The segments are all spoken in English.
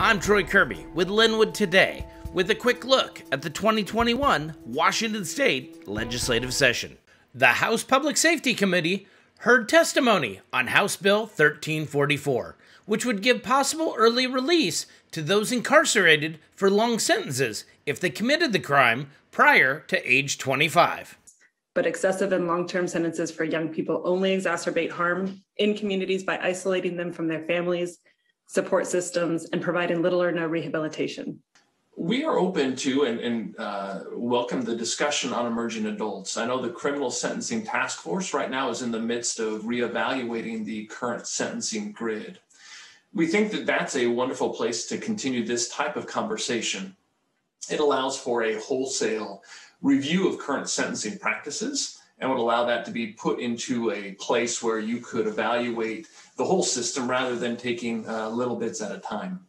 I'm Troy Kirby with Lynnwood Today with a quick look at the 2021 Washington State legislative session. The House Public Safety Committee heard testimony on House Bill 1344, which would give possible early release to those incarcerated for long sentences if they committed the crime prior to age 25. But excessive and long-term sentences for young people only exacerbate harm in communities by isolating them from their families, support systems, and providing little or no rehabilitation. We are open to and welcome the discussion on emerging adults. I know the Criminal Sentencing Task Force right now is in the midst of reevaluating the current sentencing grid. We think that that's a wonderful place to continue this type of conversation. It allows for a wholesale review of current sentencing practices and would allow that to be put into a place where you could evaluate the whole system rather than taking little bits at a time.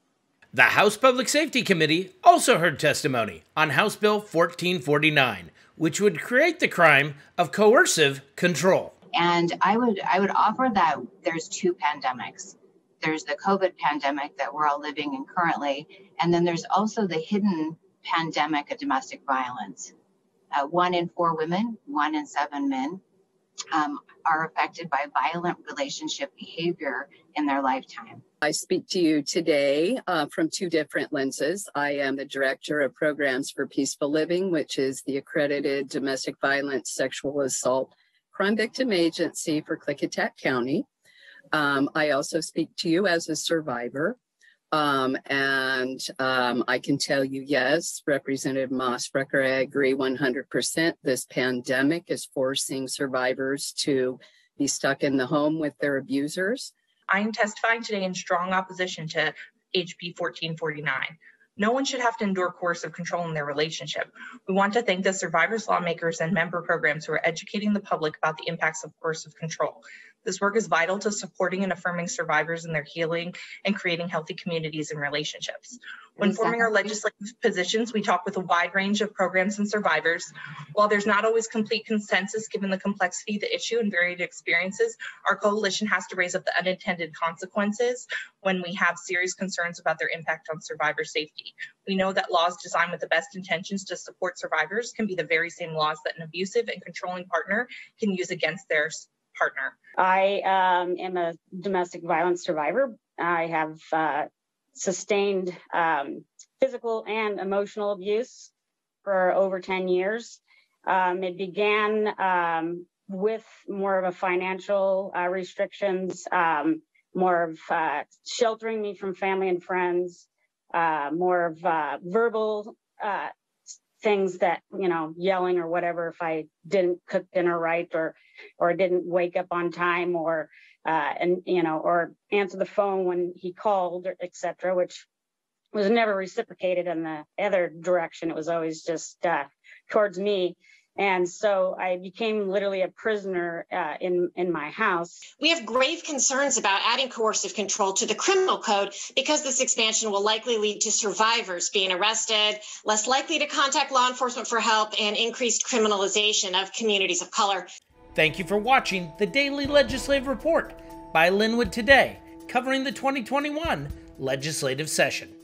The House Public Safety Committee also heard testimony on House Bill 1449, which would create the crime of coercive control. And I would offer that there's two pandemics. There's the COVID pandemic that we're all living in currently, and then there's also the hidden pandemic of domestic violence. 1 in 4 women, 1 in 7 men are affected by violent relationship behavior in their lifetime. I speak to you today from two different lenses. I am the director of programs for Peaceful Living, which is the accredited domestic violence, sexual assault, crime victim agency for Klickitat County. I also speak to you as a survivor. I can tell you, yes, Representative Moss Brecker, I agree 100%. This pandemic is forcing survivors to be stuck in the home with their abusers. I am testifying today in strong opposition to HB 1449. No one should have to endure coercive control in their relationship. We want to thank the survivors, lawmakers, and member programs who are educating the public about the impacts of coercive control. This work is vital to supporting and affirming survivors in their healing and creating healthy communities and relationships. When forming our legislative positions, we talk with a wide range of programs and survivors. While there's not always complete consensus given the complexity of the issue and varied experiences, our coalition has to raise up the unintended consequences when we have serious concerns about their impact on survivor safety. We know that laws designed with the best intentions to support survivors can be the very same laws that an abusive and controlling partner can use against their partner. I am a domestic violence survivor. I have sustained physical and emotional abuse for over 10 years. It began with more of a financial restrictions, more of sheltering me from family and friends. More of verbal things that, you know, yelling or whatever if I didn't cook dinner right or didn't wake up on time or answer the phone when he called, etc., which was never reciprocated in the other direction. It was always just towards me. And so I became literally a prisoner in my house. We have grave concerns about adding coercive control to the criminal code because this expansion will likely lead to survivors being arrested, less likely to contact law enforcement for help, and increased criminalization of communities of color. Thank you for watching the Daily Legislative Report by Lynnwood Today, covering the 2021 legislative session.